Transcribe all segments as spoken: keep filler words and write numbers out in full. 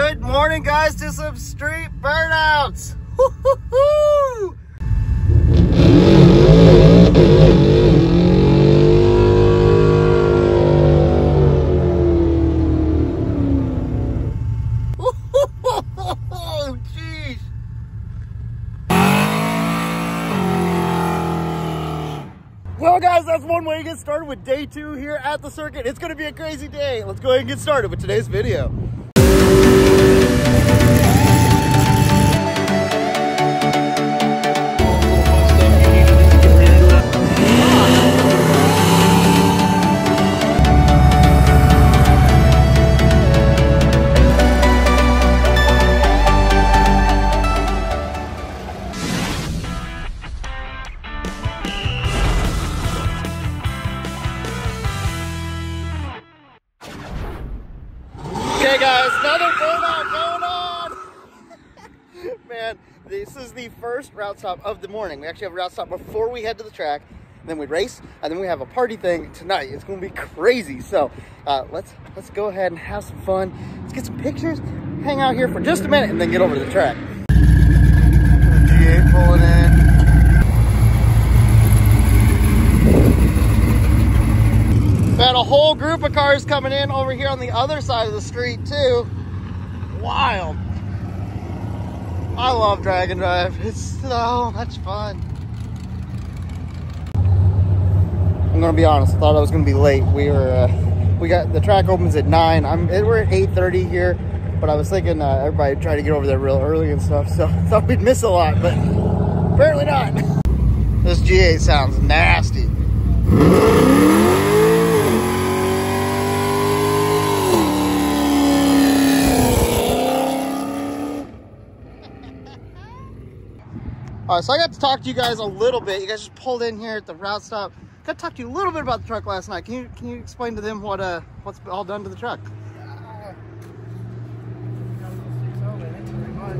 Good morning, guys, to some street burnouts. Woo-hoo-hoo! Well, guys, that's one way to get started with day two here at the circuit. It's going to be a crazy day. Let's go ahead and get started with today's video. This is the first route stop of the morning. We actually have a route stop before we head to the track, and then we race, and then we have a party thing tonight. It's going to be crazy. So uh, let's let's go ahead and have some fun. Let's get some pictures, hang out here for just a minute, and then get over to the track. G A pulling in. We had a whole group of cars coming in over here on the other side of the street too. Wild. I love Drag and Drive. It's so much fun. I'm gonna be honest. I thought I was gonna be late. We were, uh, we got the track opens at nine. I'm we're at eight thirty here, but I was thinking uh, everybody tried to get over there real early and stuff, so I thought we'd miss a lot, but apparently not. This G A sounds nasty. Alright, so I got to talk to you guys a little bit. You guys just pulled in here at the route stop. Got to talk to you a little bit about the truck last night. Can you can you explain to them what uh what's all done to the truck? Yeah.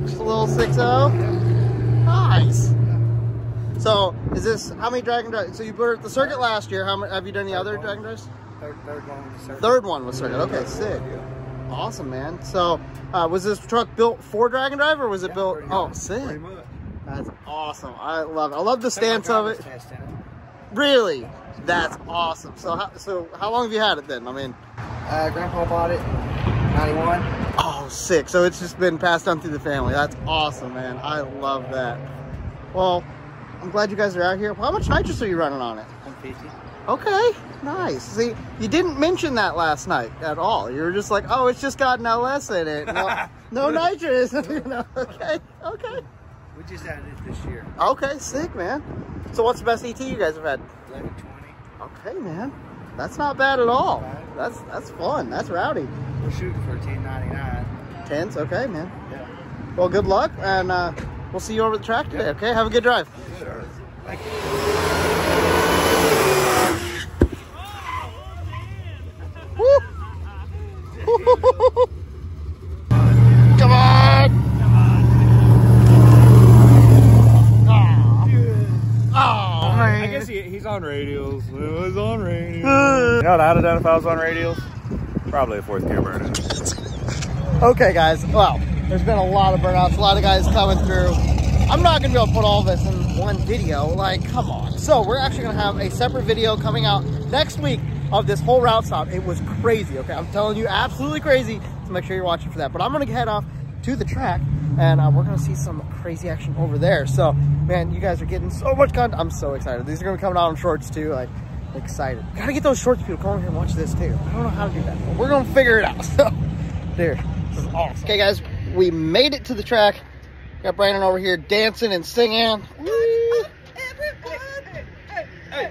Just a little six oh. Yeah. Nice. Yeah. So is this how many Drag and Drive? So you were at the circuit last year. How many have you done? Third the other one. Drag and Drives? Third, third one was circuit. Third one was circuit. Okay, yeah. Sick. Yeah. Awesome, man. So uh, was this truck built for Drag and Drive, or was it yeah, built? Oh, sick. That's awesome. I love it. I love the stance of it. Really? That's awesome. So how, so how long have you had it then? I mean... Uh, Grandpa bought it in ninety-one. Oh, sick. So it's just been passed down through the family. That's awesome, man. I love that. Well, I'm glad you guys are out here. How much nitrous are you running on it? one fifty. Okay, nice. See, you didn't mention that last night at all. You were just like, oh, it's just got an L S in it. No, no nitrous. You know, okay, okay. We just added it this year. Okay, sick, man. So what's the best E T you guys have had? eleven twenty. Okay, man. That's not bad at all. Bad. That's that's fun. That's rowdy. We're shooting for ten ninety-nine. Tens? Okay, man. Yeah. Well, good luck, and uh, we'll see you over the track today, yeah. Okay? Have a good drive. Yes, sure. Thank you. Oh, come on! He's on radials. It was on radials. You know what I'd have done if I was on radials? Probably a fourth gear burnout. Okay, guys. Well, there's been a lot of burnouts. A lot of guys coming through. I'm not going to be able to put all this in one video. Like, come on. So we're actually going to have a separate video coming out next week of this whole route stop. It was crazy, okay? I'm telling you, absolutely crazy. So make sure you're watching for that. But I'm going to head off to the track, and uh, we're gonna see some crazy action over there. So, man, you guys are getting so much content. I'm so excited. These are gonna be coming out on shorts too. Like, excited. Gotta get those shorts people. Come over here and watch this too. I don't know how to do that, but we're gonna figure it out. So, dude, this is awesome. Okay, guys, we made it to the track. Got Brandon over here dancing and singing. Woo! Hey, hey, hey, hey,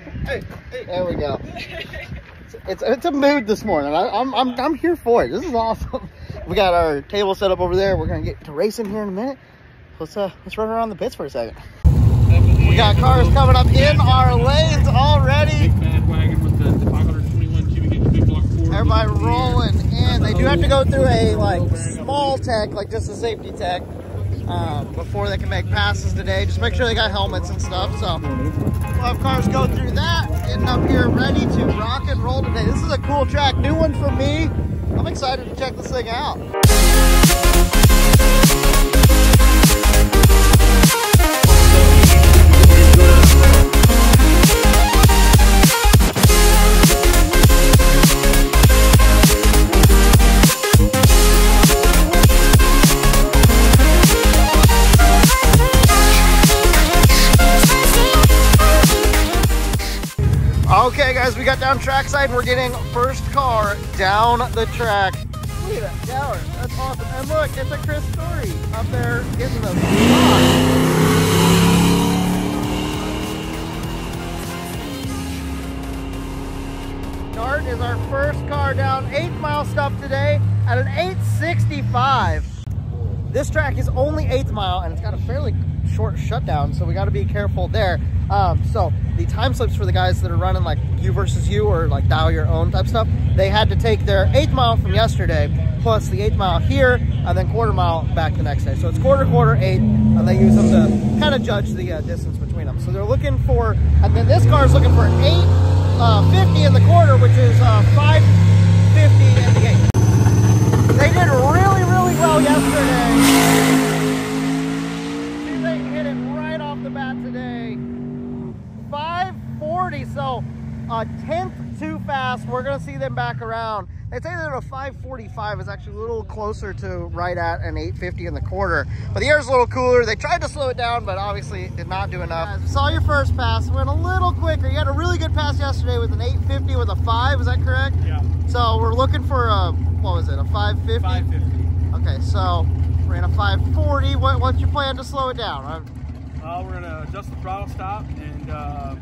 hey. There we go. It's, it's it's a mood this morning. I, I'm I'm I'm here for it. This is awesome. We got our table set up over there. We're gonna get to racing here in a minute. Let's uh, let's run around the pits for a second. We got cars coming up in our lanes already. Everybody rolling in. They do have to go through a like small tech, like just a safety tech, um, before they can make passes today. Just make sure they got helmets and stuff. So we'll have cars go through that. Getting up here ready to rock and roll today. This is a cool track, new one for me. I'm excited to check this thing out. down trackside. We're getting first car down the track. Look at that tower. That's awesome. And look, it's a Chris Story up there getting the spot. Dart is our first car down. Eight mile stop today at an eight sixty-five. This track is only eighth mile and it's got a fairly short shutdown, so we got to be careful there. Um, so the time slips for the guys that are running like you versus you or like dial your own type stuff, they had to take their eighth mile from yesterday plus the eighth mile here and then quarter mile back the next day. So it's quarter, quarter, eight, and they use them to kind of judge the uh, distance between them. So they're looking for, and then this car is looking for an eight fifty in the quarter, which is uh, five fifty in the eighth. They did really, really well yesterday. So a tenth too fast. We're gonna see them back around. They say that a five forty-five is actually a little closer to right at an eight fifty in the quarter, but the air's a little cooler. They tried to slow it down, but obviously did not do enough. Guys, we saw your first pass, went a little quicker. You had a really good pass yesterday with an eight fifty with a five, is that correct? Yeah. So we're looking for a, what was it, a five fifty? five fifty. Okay, so we're in a five forty. What, what's your plan to slow it down? Uh, we're gonna adjust the throttle stop and uh,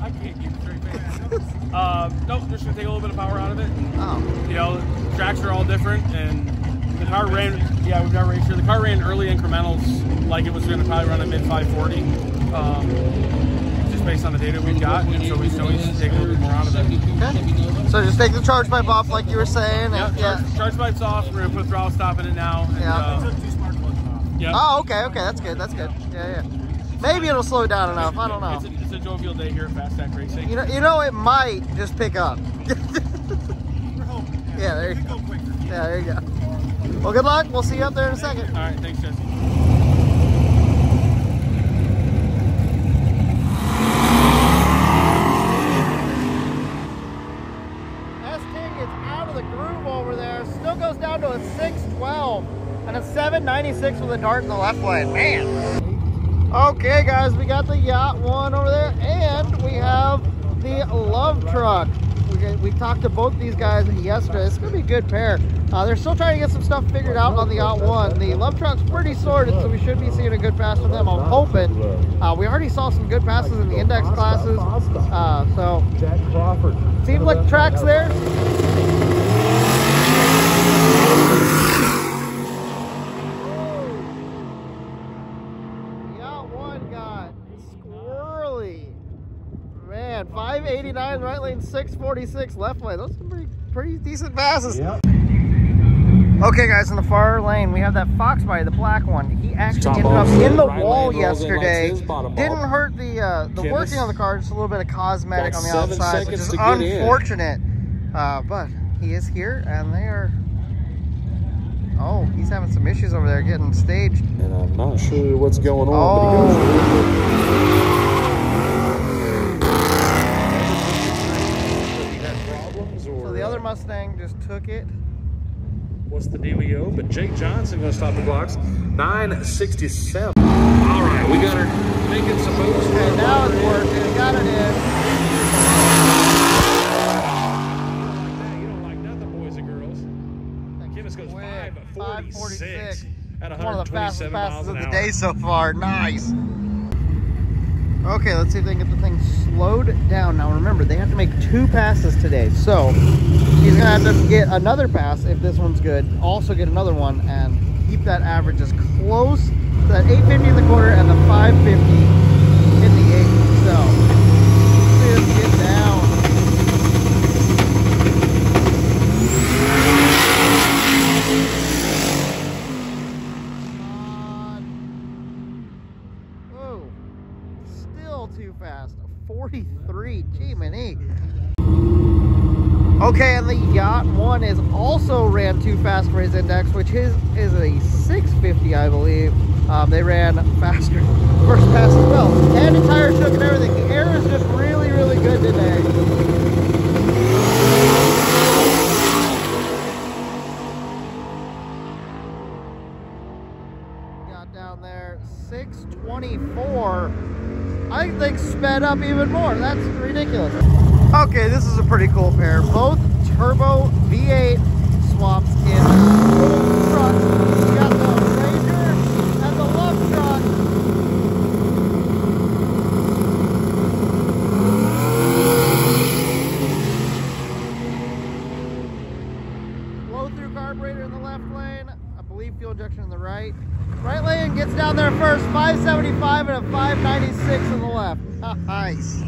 I can't keep it straight, man. um, nope, just gonna take a little bit of power out of it. Oh. You know, tracks are all different, and the car ran, yeah, we've got raced here. The car ran early incrementals, like it was gonna probably run a mid five forty, um, just based on the data we've got, and so we still need to take a little bit more out of it. Okay. So just take the charge pipe off, like you were saying. Yeah, and, yeah. Charge, charge pipe's off, we're gonna put throttle stop in it now. And, yeah. Uh, yeah. Oh, okay, okay, that's good, that's good. Yeah, yeah. Maybe it'll slow down enough. I don't know. It's a, it's a jovial day here at Fastback Racing. You know, you know, it might just pick up. We're hoping. Yeah, yeah, there you go. go yeah, there you go. Well, good luck. We'll see you up there in a second. All right, thanks, Jesse. S ten gets out of the groove over there. Still goes down to a six twelve and a seven ninety-six with a dart in the left lane. Man. Okay guys, we got the yacht one over there and we have the love truck. We, we talked to both these guys yesterday. It's gonna be a good pair. Uh, they're still trying to get some stuff figured out on the yacht one. The love truck's pretty sorted, so we should be seeing a good pass from them, I'm hoping. Uh, we already saw some good passes in the index classes. Uh, so seems like the track's there. five eighty-nine right lane, six forty-six left lane. Those are pretty, pretty decent passes. Yep. Okay guys, in the far lane we have that Fox body, the black one. He actually ended up in the wall yesterday. Didn't hurt the uh, the working on the car, just a little bit of cosmetic on the outside, which is unfortunate. Uh, but he is here and they are... Oh, he's having some issues over there getting staged. And I'm not sure what's going on. Oh. But he goes Mustang just took it. What's the dealio? But Jake Johnson gonna stop the blocks. nine sixty-seven. All right, we got her making some moves. Okay, now it's working. We got it in. You don't like nothing, boys and girls. Kivitz goes five forty-six at one twenty-seven miles an hour. One of the fastest passes of the day so far. Nice. Okay, let's see if they can get the thing slowed down. Now remember, they have to make two passes today, so he's gonna have to get another pass if this one's good, also get another one, and keep that average as close to that eight fifty in the quarter and the five fifty in the eight. So let's get down. Too fast. forty-three. Gee, many. Okay, and the yacht one is also ran too fast for his index, which his is a six fifty, I believe. Um, they ran faster first pass as well. And the tire shook and everything. The air is just really, really good today. down there, six twenty-four. I think sped up even more. That's ridiculous. Okay, this is a pretty cool pair. Both turbo V eight swaps in both trucks. You got the Ranger and the Love truck. Blow through carburetor in the left lane. I believe fuel injection in the right. Right lane gets down there first. five seventy-five and a five ninety-six in the left. Nice.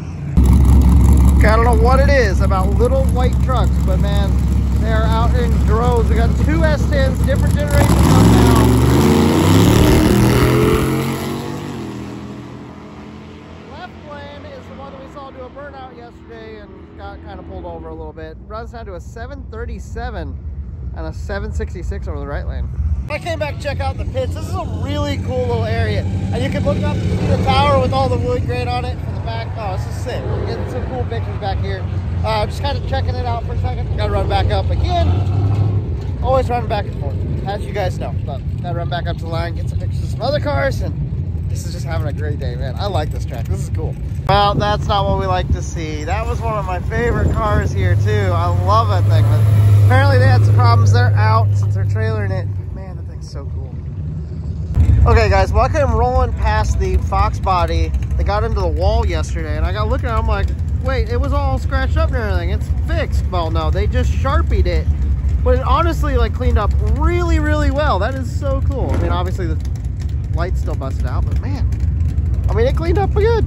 Okay, I don't know what it is about little white trucks, but man, they are out in droves. We got two S tens, different generations up now. Left lane is the one that we saw do a burnout yesterday and got kind of pulled over a little bit. Runs down to a seven thirty-seven and a seven sixty-six over the right lane. I came back to check out the pits. This is a really cool little area. And you can look up and see the tower with all the wood grain on it from the back. Oh, this is sick. We're getting some cool pictures back here. Uh, just kind of checking it out for a second. Gotta run back up again. Always running back and forth, as you guys know. But gotta run back up to the line, get some pictures of some other cars, and this is just having a great day, man. I like this track. This is cool. Well, that's not what we like to see. That was one of my favorite cars here, too. I love that thing. But apparently they had some problems. They're out since they're trailering it. Man, that thing's so cool. Okay, guys. Well, I came rolling past the Fox body. They got into the wall yesterday, and I got looking at them like, wait, it was all scratched up and everything. It's fixed. Well, no, they just sharpied it, but it honestly like cleaned up really, really well. That is so cool. I mean, obviously the light's still busted out, but man, I mean, it cleaned up good.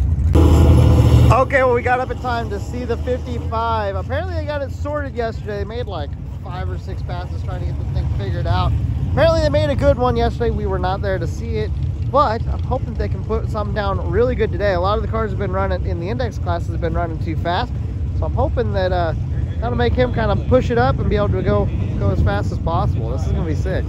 Okay, well, we got up in time to see the fifty-five. Apparently they got it sorted yesterday. They made like five or six passes trying to get the thing figured out. Apparently they made a good one yesterday. We were not there to see it. But I'm hoping they can put something down really good today. A lot of the cars have been running in the index classes have been running too fast, so I'm hoping that uh, that'll make him kind of push it up and be able to go go as fast as possible. This is gonna be sick.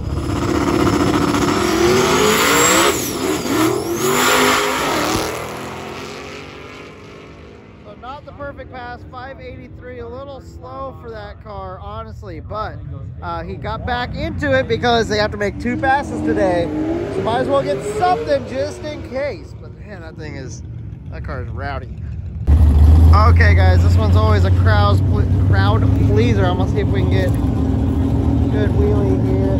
So not the perfect pass, five eighty-three, a little slow for that car, honestly. But uh, he got back into it because they have to make two passes today. So might as well get something just in case. But man, that thing is, that car is rowdy. Okay, guys, this one's always a crowd crowd pleaser. I'm gonna see if we can get a good wheelie here.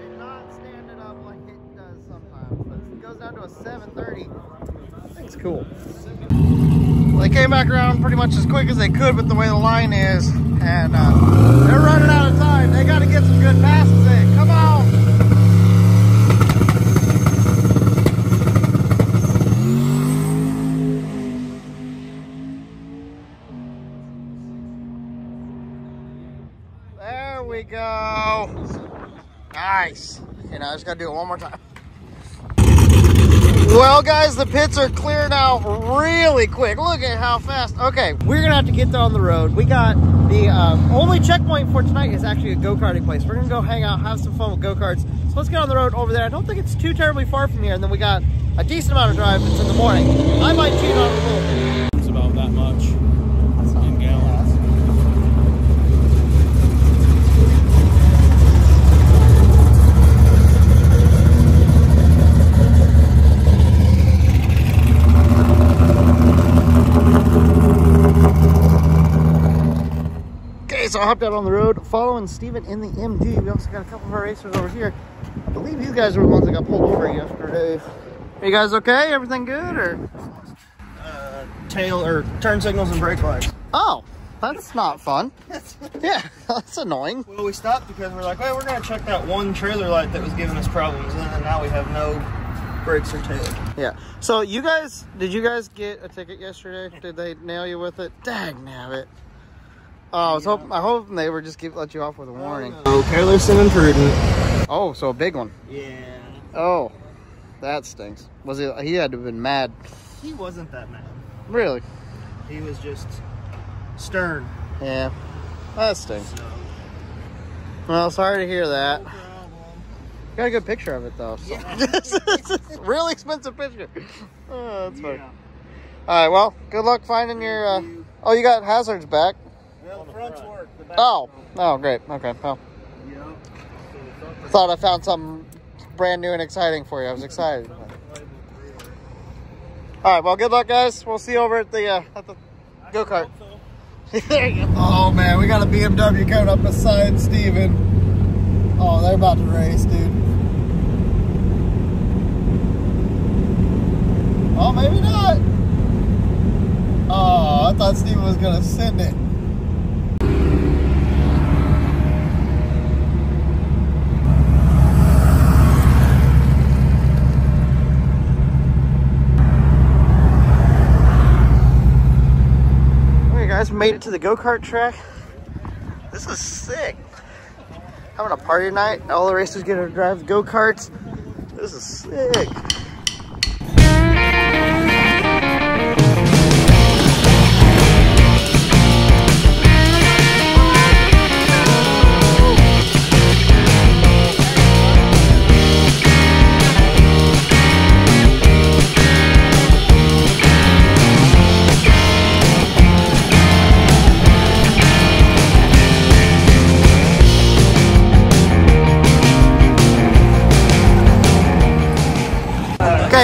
Did not stand it up like it does sometimes, but it goes down to a seven thirty. That thing's cool. They came back around pretty much as quick as they could with the way the line is, and uh, they're running out of time. They got to get some good passes in. Come on! There we go. Nice. You know, I just got to do it one more time. Well, guys, the pits are clear now really quick. Look at how fast. Okay, we're going to have to get down the road. We got the um, only checkpoint for tonight is actually a go-karting place. We're going to go hang out, have some fun with go-karts. So let's get on the road over there. I don't think it's too terribly far from here. And then we got a decent amount of drive. It's in the morning. I might cheat on it a little bit. It's about that much in gallons. So I hopped out on the road following Steven in the M G. We also got a couple of our racers over here. I believe these guys were the ones that got pulled over yesterday. Are you guys okay? Everything good? Or uh, tail or turn signals and brake lights. Oh, that's not fun. Yeah, that's annoying. Well, we stopped because we're like, hey, we're going to check that one trailer light that was giving us problems, and then now we have no brakes or tail. Yeah. So you guys, did you guys get a ticket yesterday? Did they nail you with it? Dang nabbit. Oh, I was yeah. hoping, I hoping they were just give, let you off with a warning. Oh, careless and imprudent. Oh, so a big one. Yeah. Oh, that stinks. Was he? He had to have been mad. He wasn't that mad. Really? He was just stern. Yeah. That stinks. So. Well, sorry to hear that. No problem. Got a good picture of it though. So. Yeah. It's a real expensive picture. Oh, that's funny. Yeah. All right. Well, good luck finding Thank your. Uh, Oh, you got hazards back. Well, the front's work. The back oh. Oh, great. Okay. Oh. Yeah. Thought I found something brand new and exciting for you. I was excited. All right. Well, good luck, guys. We'll see you over at the uh, at the go kart. There you go. Oh man, we got a B M W coming up beside Steven. Oh, they're about to race, dude. Oh, maybe not. Oh, I thought Steven was gonna send it. Made it to the go-kart track. This is sick. Having a party night. All the racers get to drive the go-karts. This is sick.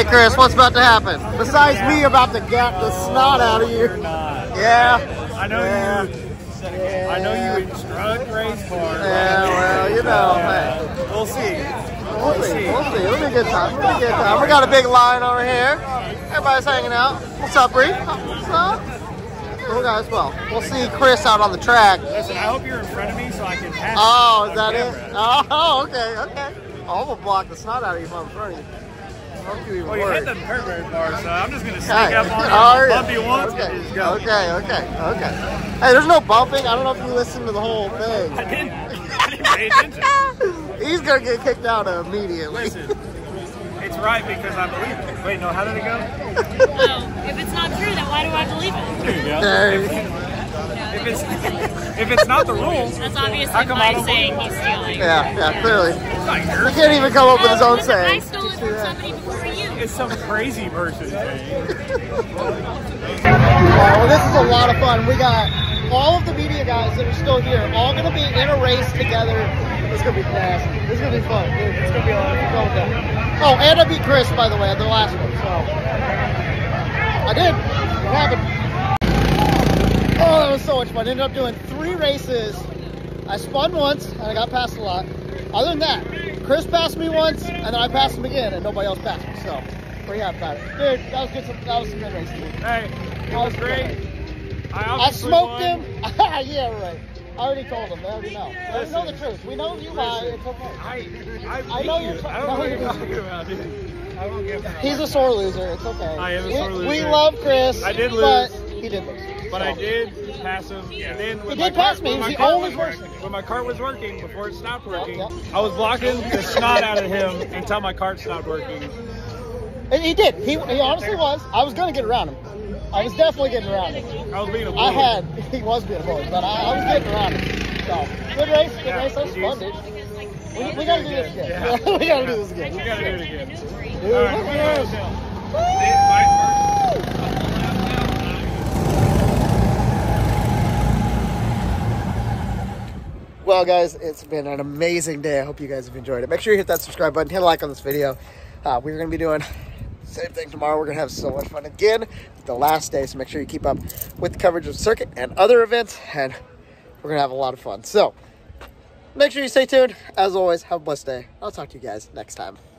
Hey Chris, what's about to happen? Besides me about to gap the snot out of you. Yeah. I know yeah. you. Yeah. I know you instruct race cars. Yeah, well, you know, man. We'll see. We'll see. We'll see. It'll be a good time. It'll be a good time. We got a big line over here. Everybody's hanging out. What's up, Bree? What's up? Oh, guys, well, we'll see Chris out on the track. Listen, I hope you're in front of me so I can pass. Oh, is that it? Oh, okay, okay. I'll we'll block the snot out of you if I'm in front of you. Well, you hit the curb very far, so I'm just going to sneak okay. up on it. The bumpy ones okay. and just go. Okay, okay, okay. Hey, there's no bumping. I don't know if you listened to the whole thing. I didn't. I didn't pay attention. He's going to get kicked out immediately. Listen, it's right because I believe it. Wait, no, how did it go? No, if it's not true, then why do I believe it? There you go. There. If, it's, if it's not the rules, that's obviously how come my I saying he's stealing. Yeah, yeah, clearly. He can't even come up with his own saying. I stole it from somebody before you. It's some crazy person saying. Well, this is a lot of fun. We got all of the media guys that are still here, all going to be in a race together. It's going to be fast. It's going to be fun. It's going to be a lot of fun with that. Oh, and I beat Chris, by the way, at the last one. So I did. It happened. Oh, that was so much fun. I ended up doing three races. I spun once, and I got passed a lot. Other than that, Chris passed me once, and then I passed him again, and nobody else passed me. So, pretty happy about it. Dude, that was good. That was a good race, dude. Hey, it was, was great. I, I smoked won. him. Yeah, right. I already told him. They already know. They already know the truth. We know you lie. It's okay. I, I, I know you're I don't know what you're talking about, dude. I won't give him. He's a sore loser. It's okay. I am a sore loser. We love Chris. I did lose. But he did lose. But I did pass him, and then when my cart was working, before it stopped working, yep, yep. I was blocking the snot out of him until my cart stopped working. And he did. He, he honestly was. I was going to get around him. I was definitely getting around him. I was being a bully. I had, he was being a bully, but I, I was getting around him. So, good race, good yeah, race, that was fun, dude. We, we got to do this again. Yeah. we got to do this again. We got to do it again. Dude, all right, well, guys, it's been an amazing day. I hope you guys have enjoyed it. Make sure you hit that subscribe button. Hit a like on this video. Uh, we're going to be doing the same thing tomorrow. We're going to have so much fun again. The last day, so make sure you keep up with the coverage of the circuit and other events, and we're going to have a lot of fun. So make sure you stay tuned. As always, have a blessed day. I'll talk to you guys next time.